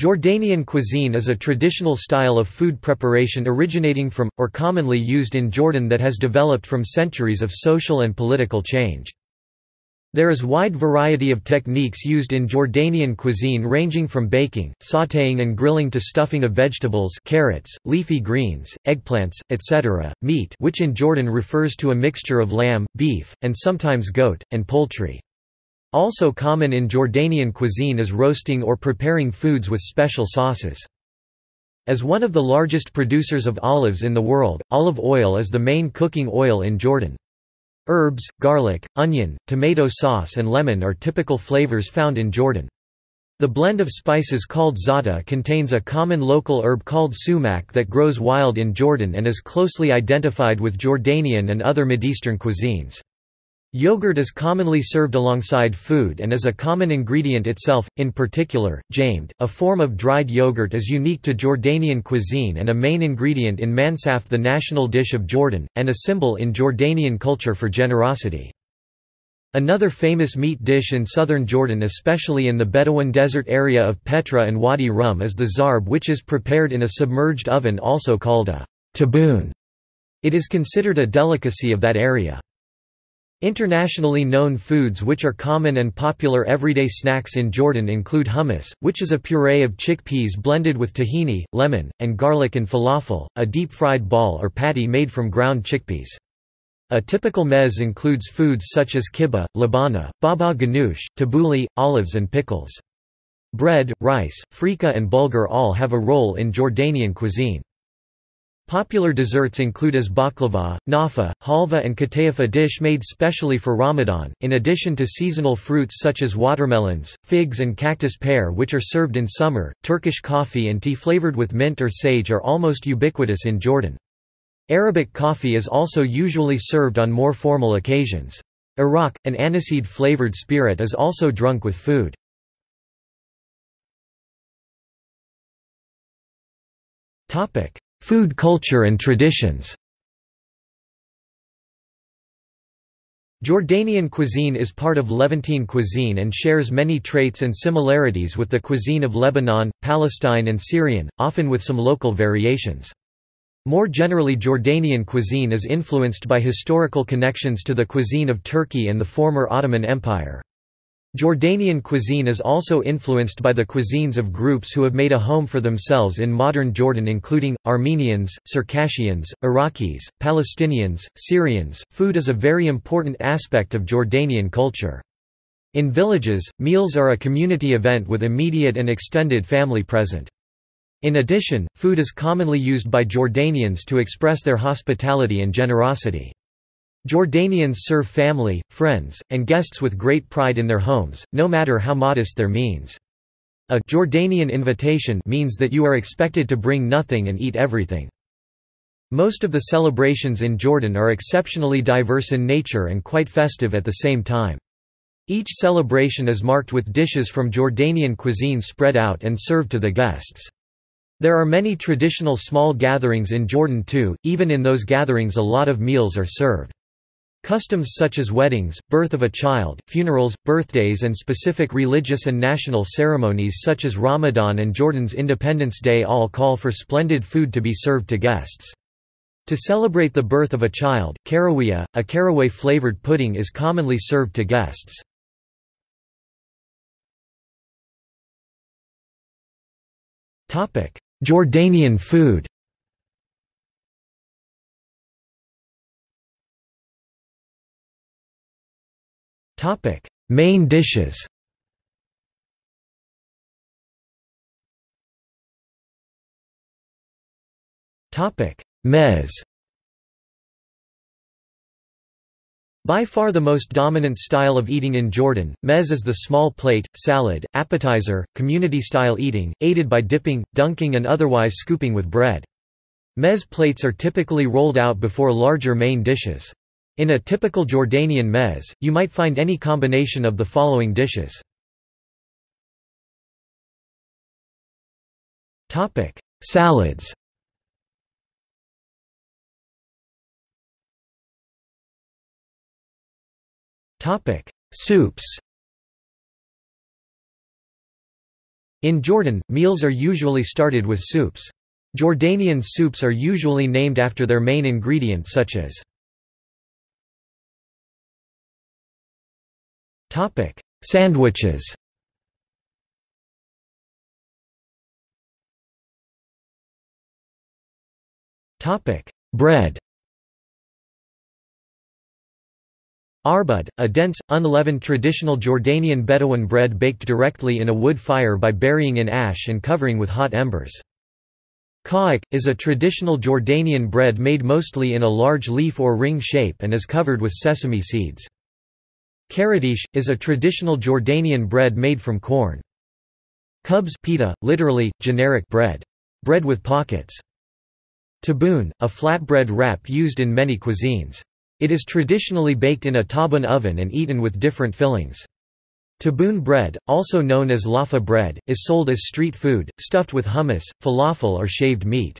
Jordanian cuisine is a traditional style of food preparation originating from, or commonly used in Jordan that has developed from centuries of social and political change. There is wide variety of techniques used in Jordanian cuisine ranging from baking, sautéing and grilling to stuffing of vegetables carrots, leafy greens, eggplants, etc., meat which in Jordan refers to a mixture of lamb, beef, and sometimes goat, and poultry. Also common in Jordanian cuisine is roasting or preparing foods with special sauces. As one of the largest producers of olives in the world, olive oil is the main cooking oil in Jordan. Herbs, garlic, onion, tomato sauce and lemon are typical flavors found in Jordan. The blend of spices called za'atar contains a common local herb called sumac that grows wild in Jordan and is closely identified with Jordanian and other Mideastern cuisines. Yogurt is commonly served alongside food and is a common ingredient itself. In particular, jamd, a form of dried yogurt, is unique to Jordanian cuisine and a main ingredient in mansaf, the national dish of Jordan, and a symbol in Jordanian culture for generosity. Another famous meat dish in southern Jordan, especially in the Bedouin desert area of Petra and Wadi Rum, is the zarb, which is prepared in a submerged oven also called a taboon. It is considered a delicacy of that area. Internationally known foods which are common and popular everyday snacks in Jordan include hummus, which is a puree of chickpeas blended with tahini, lemon, and garlic, and falafel, a deep-fried ball or patty made from ground chickpeas. A typical meze includes foods such as kibbeh, labana, baba ganoush, tabbouleh, olives and pickles. Bread, rice, frika and bulgur all have a role in Jordanian cuisine. Popular desserts include as baklava, nafa, halva and katayef, a dish made specially for Ramadan, in addition to seasonal fruits such as watermelons, figs and cactus pear which are served in summer. Turkish coffee and tea flavored with mint or sage are almost ubiquitous in Jordan. Arabic coffee is also usually served on more formal occasions. Arak, an aniseed flavored spirit, is also drunk with food. Food culture and traditions. Jordanian cuisine is part of Levantine cuisine and shares many traits and similarities with the cuisine of Lebanon, Palestine and Syrian, often with some local variations. More generally, Jordanian cuisine is influenced by historical connections to the cuisine of Turkey and the former Ottoman Empire. Jordanian cuisine is also influenced by the cuisines of groups who have made a home for themselves in modern Jordan, including Armenians, Circassians, Iraqis, Palestinians, Syrians. Food is a very important aspect of Jordanian culture. In villages, meals are a community event with immediate and extended family present. In addition, food is commonly used by Jordanians to express their hospitality and generosity. Jordanians serve family, friends, and guests with great pride in their homes, no matter how modest their means. A Jordanian invitation means that you are expected to bring nothing and eat everything. Most of the celebrations in Jordan are exceptionally diverse in nature and quite festive at the same time. Each celebration is marked with dishes from Jordanian cuisine spread out and served to the guests. There are many traditional small gatherings in Jordan too. Even in those gatherings, a lot of meals are served. Customs such as weddings, birth of a child, funerals, birthdays and specific religious and national ceremonies such as Ramadan and Jordan's Independence Day all call for splendid food to be served to guests. To celebrate the birth of a child, Karawiya, a caraway-flavored pudding is commonly served to guests. Jordanian food. Main dishes. Meze. By far the most dominant style of eating in Jordan, meze is the small plate, salad, appetizer, community-style eating, aided by dipping, dunking and otherwise scooping with bread. Meze plates are typically rolled out before larger main dishes. In a typical Jordanian meze, you might find any combination of the following dishes. Salads. Soups. In Jordan, meals are usually started with soups. Jordanian soups are usually named after their main ingredient such as sandwiches. Bread. Arbud, a dense, unleavened traditional Jordanian Bedouin bread baked directly in a wood fire by burying in ash and covering with hot embers. Ka'ak, is a traditional Jordanian bread made mostly in a large leaf or ring shape and is covered with sesame seeds. Karadish, is a traditional Jordanian bread made from corn. Cubs pita, literally, generic bread. Bread with pockets. Taboon, a flatbread wrap used in many cuisines. It is traditionally baked in a taboon oven and eaten with different fillings. Taboon bread, also known as lafa bread, is sold as street food, stuffed with hummus, falafel or shaved meat.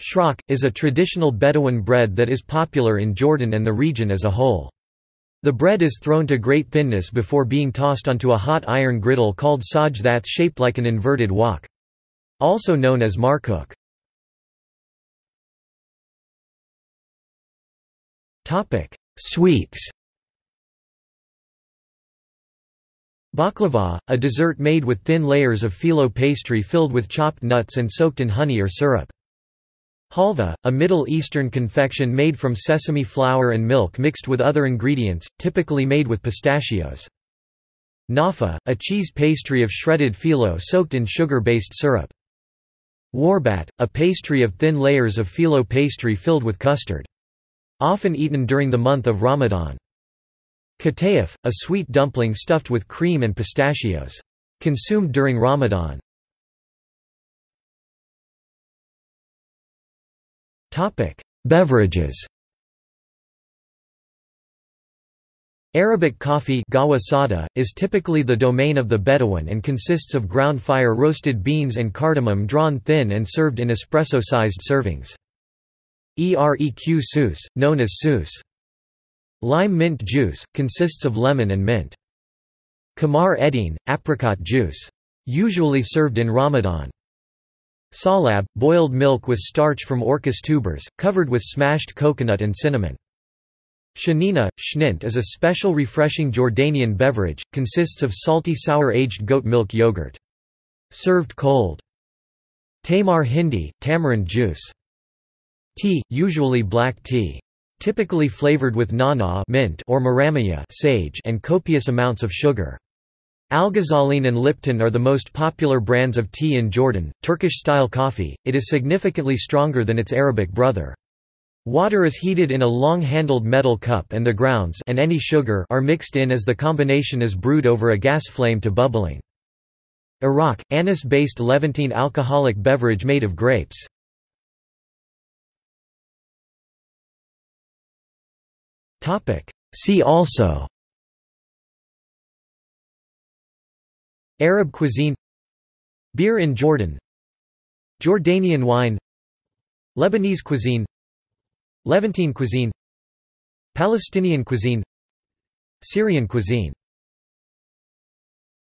Shrak, is a traditional Bedouin bread that is popular in Jordan and the region as a whole. The bread is thrown to great thinness before being tossed onto a hot iron griddle called saj that's shaped like an inverted wok. Also known as markuk. Sweets. Baklava, a dessert made with thin layers of phyllo pastry filled with chopped nuts and soaked in honey or syrup. Halva, a Middle Eastern confection made from sesame flour and milk mixed with other ingredients, typically made with pistachios. Nafa, a cheese pastry of shredded phyllo soaked in sugar-based syrup. Warbat, a pastry of thin layers of phyllo pastry filled with custard. Often eaten during the month of Ramadan. Katayef, a sweet dumpling stuffed with cream and pistachios. Consumed during Ramadan. Beverages. Arabic coffee Gawasada, is typically the domain of the Bedouin and consists of ground fire roasted beans and cardamom drawn thin and served in espresso-sized servings. Ereq sous, known as sous. Lime mint juice, consists of lemon and mint. Kamar edine, apricot juice. Usually served in Ramadan. Salab, boiled milk with starch from orchis tubers, covered with smashed coconut and cinnamon. Shanina, shnint is a special refreshing Jordanian beverage, consists of salty sour aged goat milk yogurt. Served cold. Tamar hindi, tamarind juice. Tea, usually black tea. Typically flavored with na'na' mint or maramiya sage and copious amounts of sugar. Algazoline and Lipton are the most popular brands of tea in Jordan. Turkish-style coffee, it is significantly stronger than its Arabic brother. Water is heated in a long-handled metal cup and the grounds and any sugar are mixed in as the combination is brewed over a gas flame to bubbling. Arak, anise-based Levantine alcoholic beverage made of grapes. See also Arab cuisine. Beer in Jordan. Jordanian wine. Lebanese cuisine. Levantine cuisine. Palestinian cuisine. Syrian cuisine.